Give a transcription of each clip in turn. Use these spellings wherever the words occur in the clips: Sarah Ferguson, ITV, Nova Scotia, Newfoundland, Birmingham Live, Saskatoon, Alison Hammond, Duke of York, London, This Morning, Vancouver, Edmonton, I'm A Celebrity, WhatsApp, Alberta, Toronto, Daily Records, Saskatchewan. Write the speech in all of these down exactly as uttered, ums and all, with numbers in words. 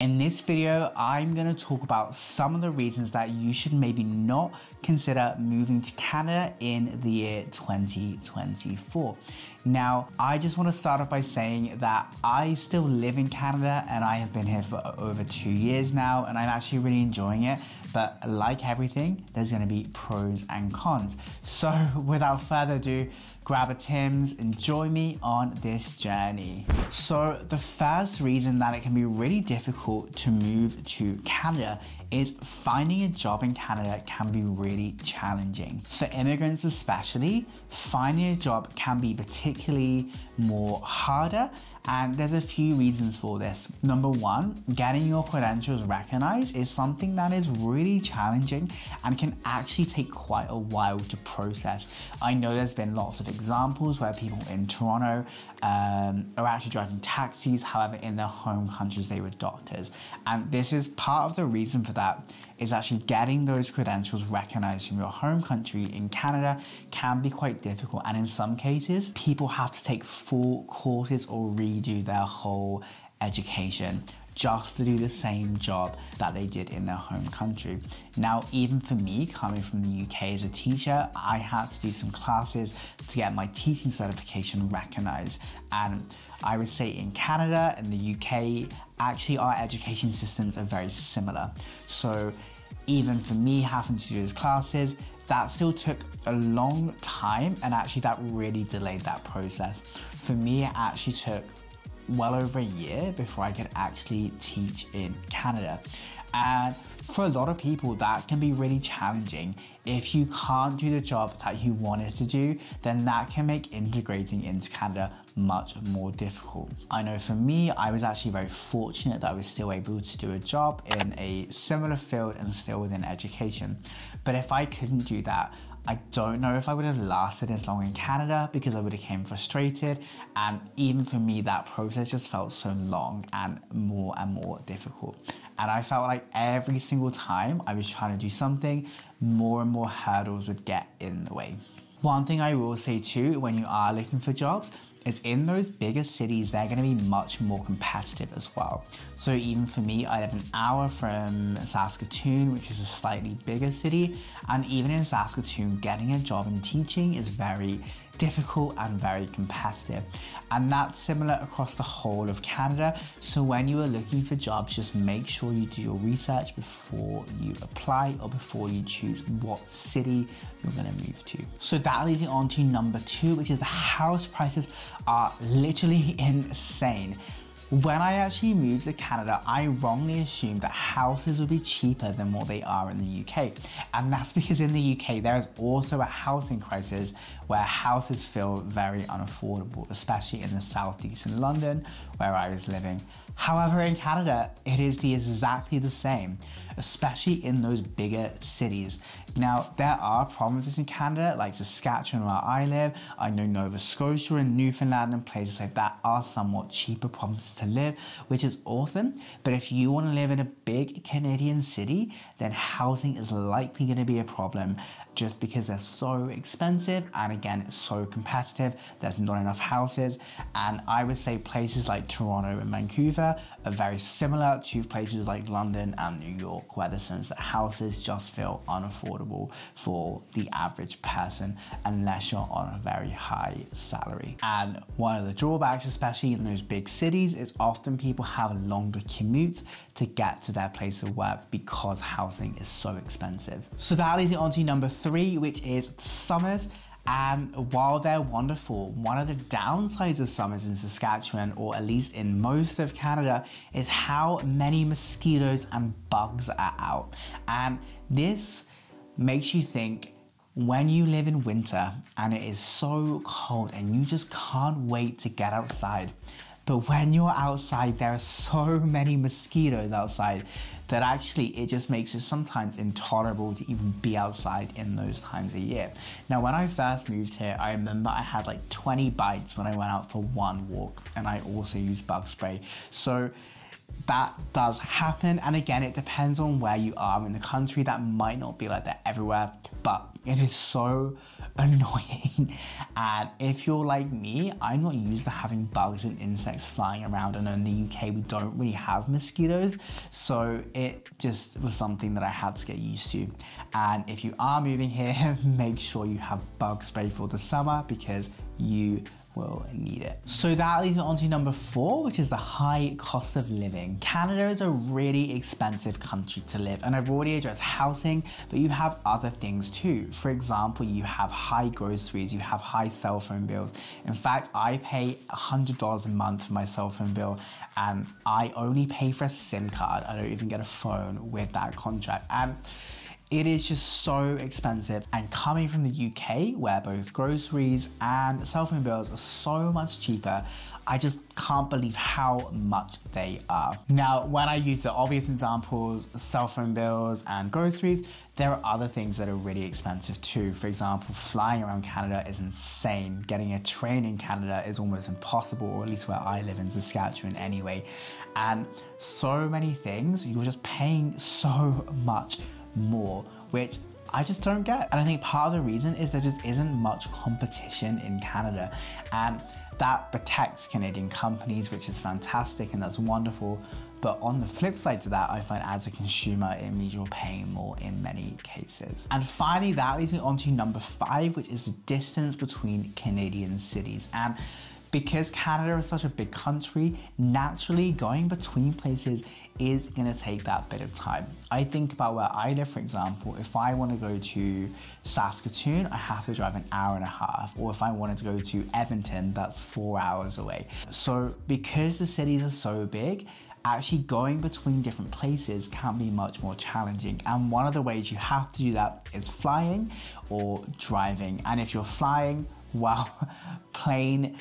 In this video, I'm going to talk about some of the reasons that you should maybe not consider moving to Canada in the year twenty twenty-four. Now, I just want to start off by saying that I still live in Canada and I have been here for over two years now and I'm actually really enjoying it. But like everything, there's going to be pros and cons. So without further ado, grab a Tim's and join me on this journey. So the first reason that it can be really difficult to move to Canada is finding a job in Canada can be really challenging. For immigrants especially, finding a job can be particularly more harder, and there's a few reasons for this. Number one, getting your credentials recognized is something that is really challenging and can actually take quite a while to process. I know there's been lots of examples where people in Toronto um, are actually driving taxis, however, in their home countries they were doctors. And this is part of the reason for that, is actually getting those credentials recognized from your home country in Canada can be quite difficult. And in some cases, people have to take full courses or redo their whole education just to do the same job that they did in their home country. Now, even for me, coming from the U K as a teacher, I had to do some classes to get my teaching certification recognized. And I would say in Canada and the U K, actually our education systems are very similar. So even for me having to do those classes, that still took a long time, and actually that really delayed that process. For me, it actually took well over a year before I could actually teach in Canada. And for a lot of people, that can be really challenging. If you can't do the job that you wanted to do, then that can make integrating into Canada much more difficult. I know for me, I was actually very fortunate that I was still able to do a job in a similar field and still within education. But if I couldn't do that, I don't know if I would have lasted as long in Canada, because I would have become frustrated. And even for me, that process just felt so long and more and more difficult. And I felt like every single time I was trying to do something, more and more hurdles would get in the way. One thing I will say too, when you are looking for jobs, is in those bigger cities, they're gonna be much more competitive as well. So even for me, I live an hour from Saskatoon, which is a slightly bigger city. And even in Saskatoon, getting a job in teaching is very difficult and very competitive. And that's similar across the whole of Canada. So when you are looking for jobs, just make sure you do your research before you apply or before you choose what city you're gonna move to. So that leads you on to number two, which is the house prices are literally insane. When I actually moved to Canada, I wrongly assumed that houses would be cheaper than what they are in the U K. And that's because in the U K, there is also a housing crisis where houses feel very unaffordable, especially in the southeast in London, where I was living. However, in Canada, it is the exactly the same, especially in those bigger cities. Now, there are provinces in Canada, like Saskatchewan where I live. I know Nova Scotia and Newfoundland and places like that are somewhat cheaper provinces to live, which is awesome. But if you want to live in a big Canadian city, then housing is likely going to be a problem just because they're so expensive, and again, it's so competitive. There's not enough houses. And I would say places like Toronto and Vancouver are very similar to places like London and New York, where the sense that houses just feel unaffordable for the average person unless you're on a very high salary. And one of the drawbacks, especially in those big cities, is often people have longer commutes to get to their place of work because housing is so expensive. So that leads you on to number three, which is summers. And while they're wonderful, one of the downsides of summers in Saskatchewan, or at least in most of Canada, is how many mosquitoes and bugs are out. And this makes you think, when you live in winter and it is so cold and you just can't wait to get outside, but when you're outside, there are so many mosquitoes outside that actually it just makes it sometimes intolerable to even be outside in those times a year. Now, when I first moved here, I remember I had like twenty bites when I went out for one walk, and I also used bug spray. So that does happen. And again, it depends on where you are in the country. That might not be like that everywhere, but it is so annoying. And if you're like me, I'm not used to having bugs and insects flying around. And in the U K, we don't really have mosquitoes. So it just was something that I had to get used to. And if you are moving here, make sure you have bug spray for the summer because you will need it. So that leads me on to number four, which is the high cost of living. Canada is a really expensive country to live, and I've already addressed housing, but you have other things too. For example, you have high groceries, you have high cell phone bills. In fact, I pay one hundred dollars a month for my cell phone bill, and I only pay for a SIM card. I don't even get a phone with that contract. And it is just so expensive. And coming from the U K, where both groceries and cell phone bills are so much cheaper, I just can't believe how much they are. Now, when I use the obvious examples, cell phone bills and groceries, there are other things that are really expensive too. For example, flying around Canada is insane. Getting a train in Canada is almost impossible, or at least where I live in Saskatchewan anyway. And so many things, you're just paying so much more, which I just don't get. And I think part of the reason is there just isn't much competition in Canada, and that protects Canadian companies, which is fantastic and that's wonderful. But on the flip side to that, I find as a consumer, it means you're paying more in many cases. And finally, that leads me on to number five, which is the distance between Canadian cities. And because Canada is such a big country, naturally going between places is gonna take that bit of time. I think about where I live, for example. If I wanna go to Saskatoon, I have to drive an hour and a half, or if I wanted to go to Edmonton, that's four hours away. So because the cities are so big, actually going between different places can be much more challenging. And one of the ways you have to do that is flying or driving. And if you're flying, well, plane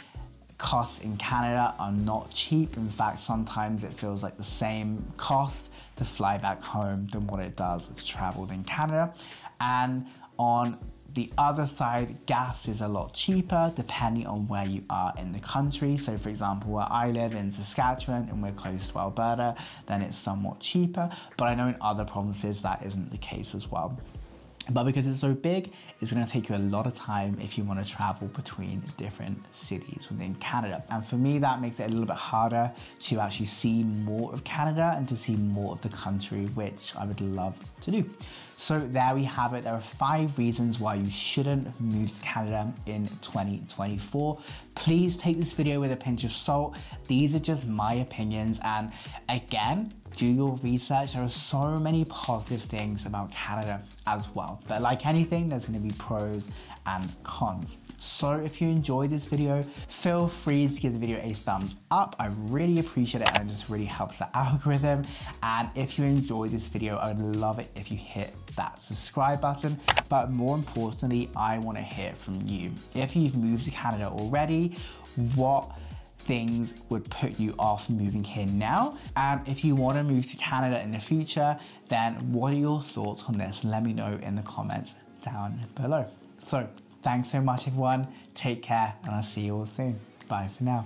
costs in Canada are not cheap. In fact, sometimes it feels like the same cost to fly back home than what it does to travel in Canada. And on the other side, gas is a lot cheaper depending on where you are in the country. So for example, where I live in Saskatchewan and we're close to Alberta, then it's somewhat cheaper. But I know in other provinces that isn't the case as well. But because it's so big, it's gonna take you a lot of time if you wanna travel between different cities within Canada. And for me, that makes it a little bit harder to actually see more of Canada and to see more of the country, which I would love to do. So there we have it. There are five reasons why you shouldn't move to Canada in twenty twenty-four. Please take this video with a pinch of salt. These are just my opinions. And again, do your research. There are so many positive things about Canada as well. But like anything, there's gonna be pros and cons. So if you enjoyed this video, feel free to give the video a thumbs up. I really appreciate it, and it just really helps the algorithm. And if you enjoyed this video, I would love it if you hit that subscribe button. But more importantly, I wanna hear from you. If you've moved to Canada already, what things would put you off moving here now? And if you want to move to Canada in the future, then what are your thoughts on this? Let me know in the comments down below. So thanks so much everyone, take care, and I'll see you all soon. Bye for now.